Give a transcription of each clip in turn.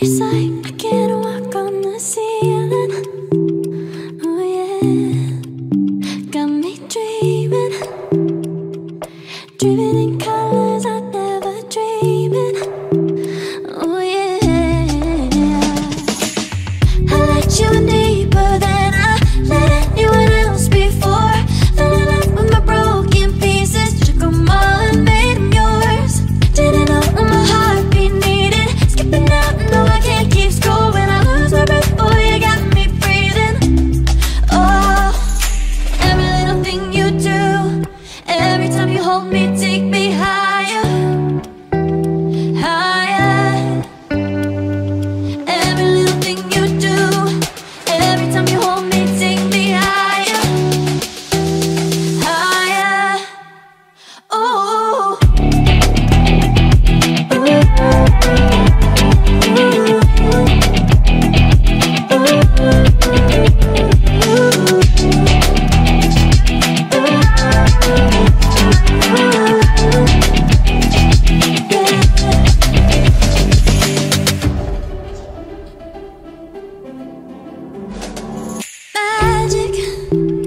It's like I can't walk on the ceiling. Oh yeah, got me dreaming, dreaming in colors I never dreaming. Oh yeah, I let you in deeper than I let anyone else before. Fell in love with my broken pieces, took them all and made them yours. Didn't know what my heart be needed, skipping out and no, I can't keep score. When I lose my breath, boy, you got me breathing. Oh, every little thing you do, every time you hold me, take me higher, higher. Every little thing you do, every time you hold me, take me higher, higher. Oh,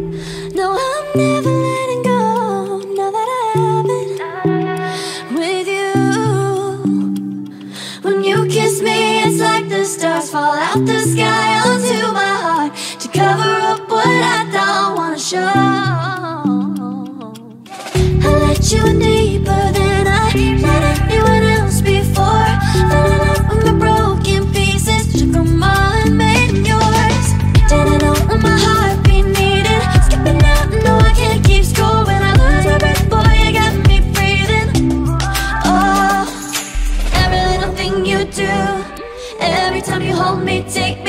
magic. No, I'm never letting go. Now that I have it with you, when you kiss me, it's like the stars fall out the sky onto my heart to cover up what I don't wanna show. I let you in deeper than I let anyone else before. Fell in love with my broken pieces, took them all and made them yours. Didn't know what my heart be needed, skipping out, no, I can't keep score. When I lose my breath, boy, you got me breathing. Oh, every little thing you do, every time you hold me, take me